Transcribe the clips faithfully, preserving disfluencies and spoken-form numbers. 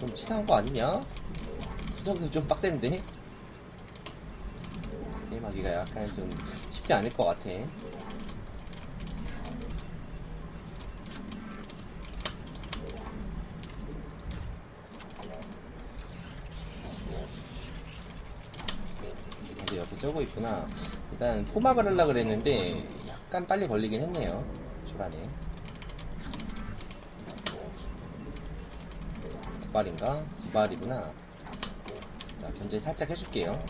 좀 치사한 거 아니냐? 수정도 좀 빡센데? 게임하기가 약간 좀 쉽지 않을 것 같아. 이제 옆에 쪼고 있구나. 일단 포막을 하려고 그랬는데 약간 빨리 걸리긴 했네요. 초반에 두 발인가? 두 발이구나. 자, 견제 살짝 해줄게요.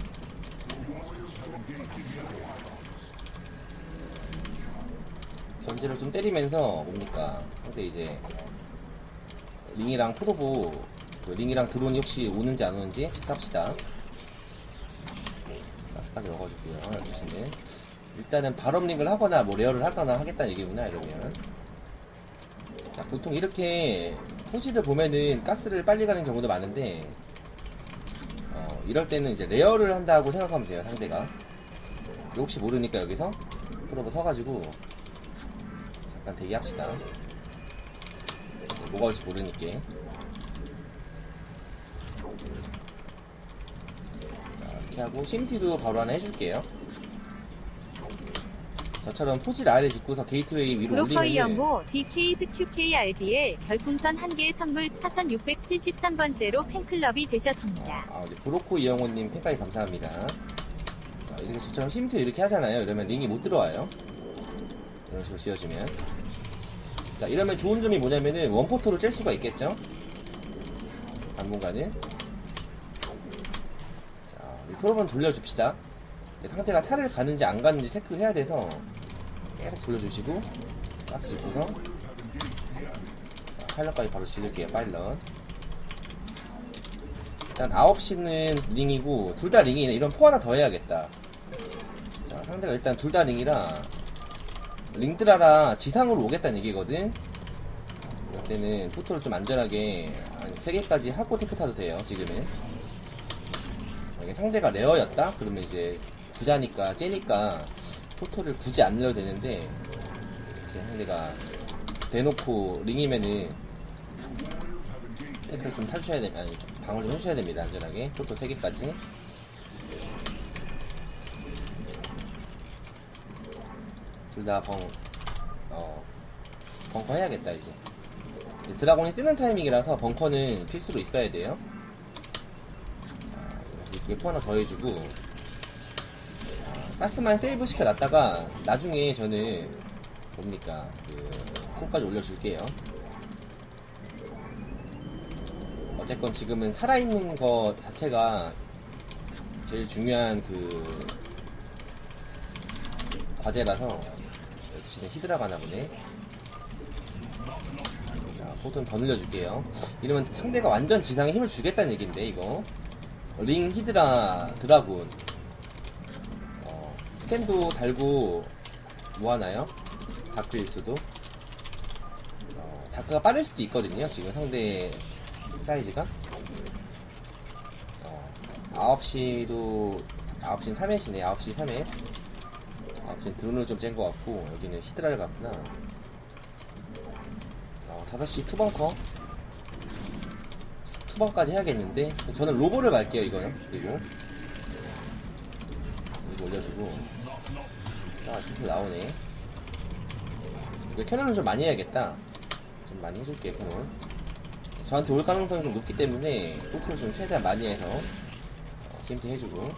견제를 좀 때리면서 뭡니까? 근데 이제 링이랑 포도보, 그 링이랑 드론이 혹시 오는지 안 오는지 체크합시다. 까지 먹어줄게요. 열심히. 일단은 발업링을 하거나 뭐 레어를 하거나 하겠다는 얘기구나. 이러면 자, 보통 이렇게 토지를 보면은 가스를 빨리 가는 경우도 많은데 어, 이럴 때는 이제 레어를 한다고 생각하면 돼요. 상대가 혹시 모르니까 여기서 프로브 서가지고 잠깐 대기합시다. 뭐가 올지 모르니까. 이렇게 하고 씨엠티도 바로 하나 해줄게요. 저처럼 포질 아래 짓고서 게이트웨이 위로 올리면은 이영호 디케이에스 큐케이알디엘 별풍선 한 개 선물 사천육백칠십삼 번째로 팬클럽이 되셨습니다. 아, 우리 브로코 이영호님 팬까지 감사합니다. 자, 이렇게 저처럼 씨엠티 이렇게 하잖아요. 이러면 링이 못 들어와요. 이런 식으로 지어주면. 자, 이러면 좋은 점이 뭐냐면은 원포터로 짤 수가 있겠죠? 당분간은. 자, 프로번 돌려줍시다. 상태가 탈을 가는지 안 가는지 체크해야 돼서 계속 돌려주시고 박스 짚고서 파일럿까지 바로 지를게요. 파일럿 일단 아홉 시는 링이고 둘 다 링이네. 이런 포 하나 더 해야겠다. 자, 상대가 일단 둘 다 링이라 링드라라 지상으로 오겠다는 얘기거든. 이때는 포토를 좀 안전하게 한 세 개까지 하고 테크 타도 돼요. 지금은 만약에 상대가 레어였다? 그러면 이제 부자니까, 째니까 포토를 굳이 안 내려도 되는데 상대가 대놓고 링이면은 체크를 좀 탈출해야 됩니다. 아니, 방어를 좀 해주셔야 됩니다. 안전하게 포토 세 개까지. 둘 다 벙, 어, 벙커 해야겠다. 이제 드라곤이 뜨는 타이밍이라서 벙커는 필수로 있어야 돼요. 자, 포 하나 더 해주고 가스만 세이브 시켜놨다가 나중에 저는 뭡니까 그 코까지 올려줄게요. 어쨌건 지금은 살아있는 것 자체가 제일 중요한 그 과제라서 역시 히드라가 나보네. 자, 포톤 더 늘려줄게요. 이러면 상대가 완전 지상에 힘을 주겠다는 얘긴데 이거 링 히드라 드라군 스캔도 달고 뭐하나요? 다크일 수도 어, 다크가 빠를 수도 있거든요. 지금 상대 사이즈가 어, 아홉 시도 아홉 시는 삼 회시네 아홉 시 삼 회 아홉 시는 드론을 좀 잰 것 같고 여기는 히드라를 갔구나. 어, 다섯 시 투벙커 투벙까지 해야겠는데 저는 로보를 갈게요. 이거는 그리고 올려주고 아, 진짜 나오네. 이거 캐논을 좀 많이 해야겠다. 좀 많이 해줄게요, 캐논. 저한테 올 가능성이 좀 높기 때문에, 포크를 좀 최대한 많이 해서, 씨엠티 해주고.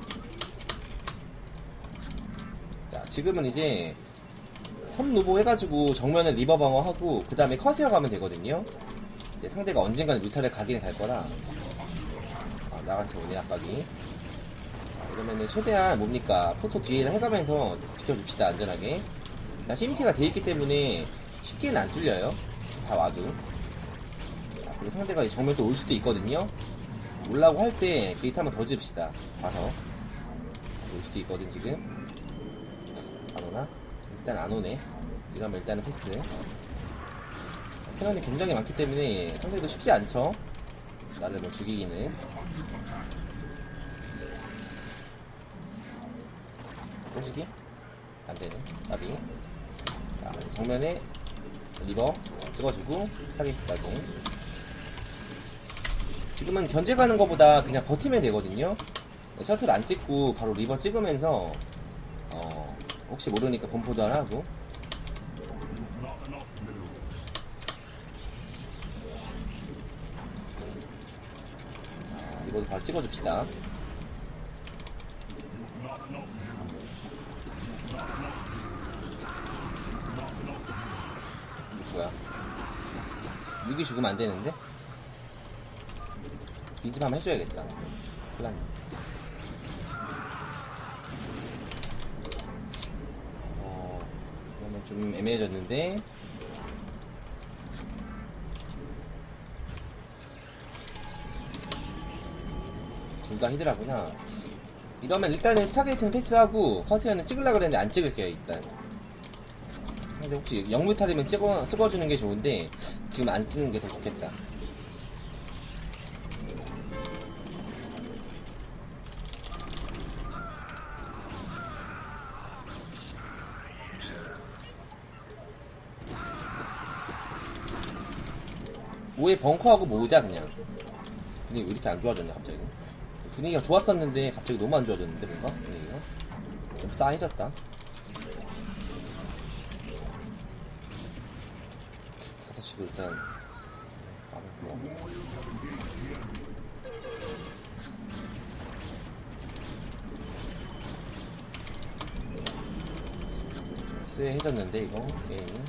자, 지금은 이제, 섬 노보 해가지고, 정면에 리버 방어하고, 그 다음에 커세어 가면 되거든요. 이제 상대가 언젠가는 뮤탈을 가긴 갈 거라. 아, 나한테 오네, 압박이. 이러면은 최대한 뭡니까 포토 뒤에 해가면서 지켜줍시다. 안전하게. 자, 씨엠티가 돼있기 때문에 쉽게는 안 뚫려요. 다 와도. 자, 그리고 상대가 정면 또 올 수도 있거든요. 올라고 할 때 게이트 한번 더 집시다. 봐서 올 수도 있거든. 지금 안 오나? 일단 안 오네. 이러면 일단은 패스. 패널이 굉장히 많기 때문에 상대도 쉽지 않죠. 나를 뭐 죽이기는. 꼬시기? 안되네. 까비. 자, 정면에 리버 찍어주고 타겟까지. 지금은 견제 가는 거보다 그냥 버티면 되거든요. 셔틀 안 찍고 바로 리버 찍으면서 어 혹시 모르니까 본포도 하나 하고. 자, 리버도 바로 찍어줍시다. 뭐야? 육이 죽으면 안 되는데? 빈집 한번 해줘야겠다. 플라니. 어, 그러면 좀 애매해졌는데. 둘 다 히드라구나. 이러면 일단은 스타게이트는 패스하고 커세어는 찍으려고 그랬는데 안 찍을게요, 일단. 근데 혹시 영무탈이면 찍어, 찍어주는 게 좋은데 지금 안 찍는 게 더 좋겠다. 오해 벙커하고 모으자 그냥. 분위기 왜 이렇게 안 좋아졌냐 갑자기. 분위기가 좋았었는데 갑자기 너무 안 좋아졌는데 뭔가 분위기가 좀 싸해졌다. 다섯시도 일단 쎄해졌는데 이거 게임.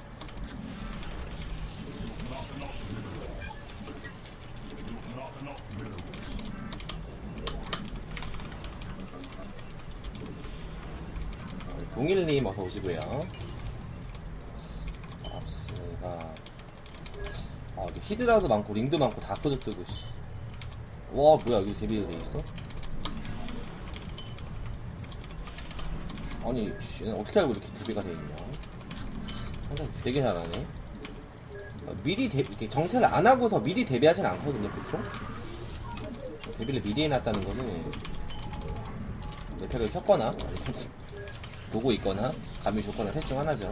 동일님 어서 오시고요. 랍스가 아 히드라도 많고 링도 많고 다 커졌더고. 와 뭐야 여기 대비도 돼 있어? 아니 얘는 어떻게 알고 이렇게 대비가 돼 있냐? 항상 되게 잘하네. 아, 미리 대비 정찰을 안 하고서 미리 대비하진 않거든요 보통. 대비를 미리 해놨다는 거는 내 팩을 켰거나. 보고 있거나 감이 좋거나 셋 중 하나죠.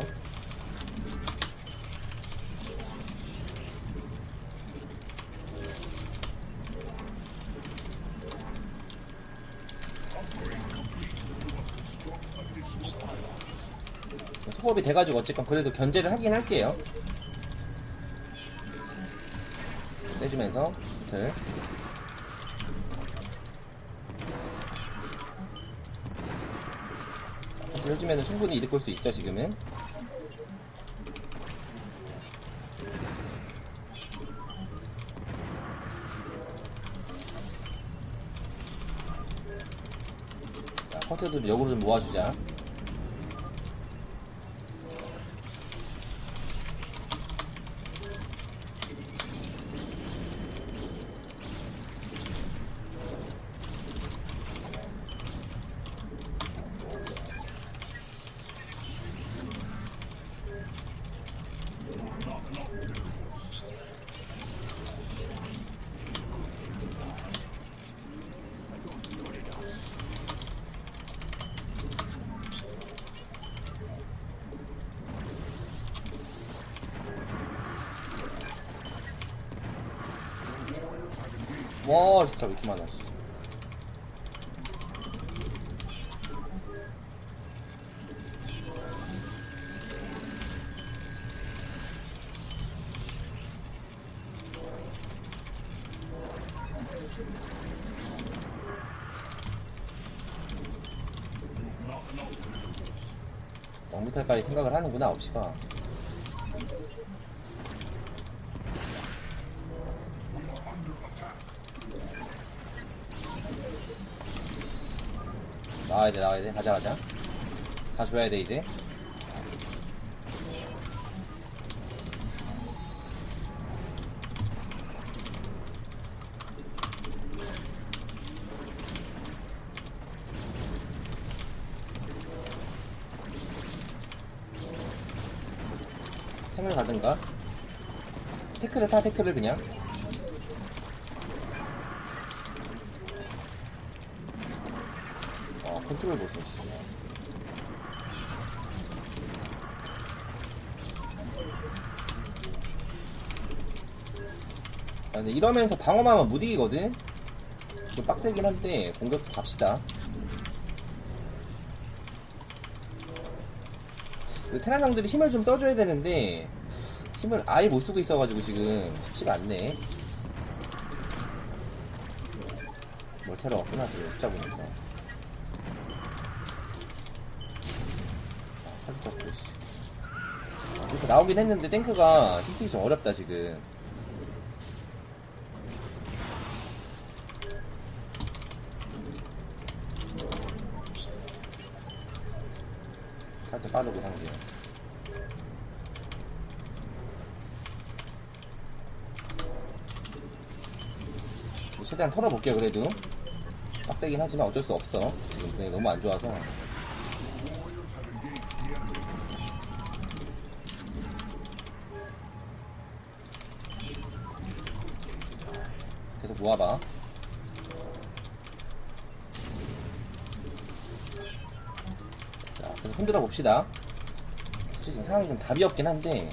소급이 돼가지고 어쨌건 그래도 견제를 하긴 할게요. 빼주면서 들. 해주면 충분히 이득 볼 수 있죠 지금은. 자, 커트들 역으로 좀 모아주자. 와 진짜 왜 이렇게 많아. 왕부탈까지 생각을 하는구나 없이가. 나와야돼 나와야돼 가자 가자 다 줘야돼 이제. 탱을 가든가 태클을 타. 태클을 그냥 컨트롤 보소. 근데 이러면서 방어만 하면 못 이기거든. 좀 빡세긴 한데 공격도 갑시다. 테란상들이 힘을 좀 써줘야 되는데 힘을 아예 못 쓰고 있어가지고 지금 쉽지가 않네. 멀티하러 왔구나 지금 숫자 보니까. 아, 살짝 보시. 아, 이렇게 나오긴 했는데 탱크가 힘쓰기 좀 어렵다 지금. 살짝 빠르고 상대. 최대한 털어볼게요. 그래도 빡세긴 하지만 어쩔 수 없어. 지금 분위기 너무 안 좋아서. 계속 모아봐. 흔들어 봅시다. 솔직히 지금 상황이 좀 답이 없긴 한데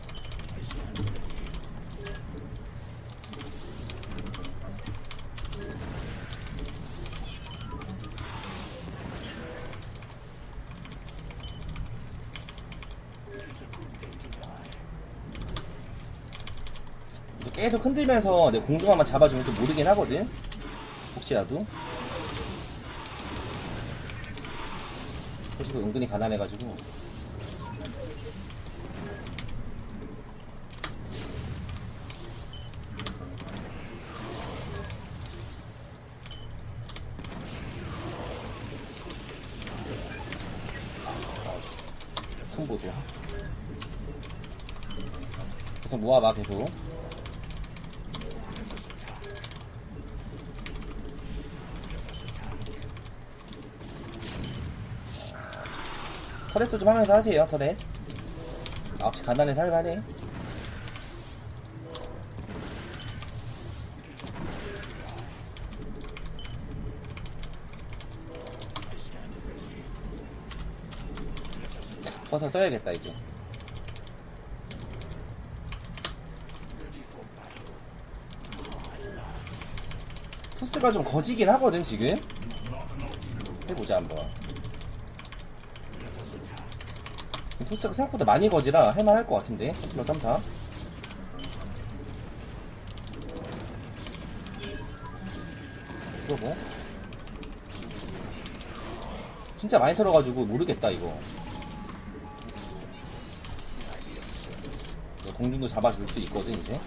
계속 흔들면서 내 공중화만 잡아주면 또 모르긴 하거든. 혹시라도 지금 은근히 가난해가지고 손보조 계속 모아봐. 계속 터렛도 좀 하면서 하세요. 터렛 아홉시 간단히 살만해. 커서 써야겠다 이제. 토스가 좀 거지긴 하거든 지금. 해보자 한번. 토스가 생각보다 많이 거지라 할만할 것 같은데. 너 점사 그러고 진짜 많이 털어가지고 모르겠다 이거. 공중도 잡아줄 수 있거든 이제.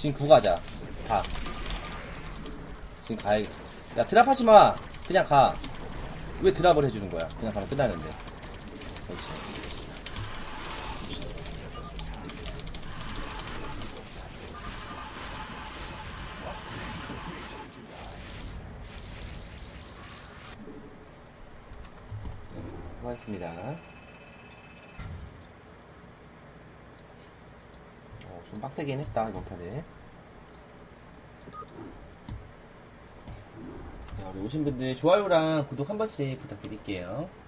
지금 구가자 다 지금 가야겠다. 야 드랍하지마. 그냥 가. 왜 드랍을 해주는거야. 그냥 가면 끝나는데. 그렇지. 고맙습니다. 어, 좀 빡세긴 했다 이번 편에. 오신 분들 좋아요랑 구독 한 번씩 부탁드릴게요.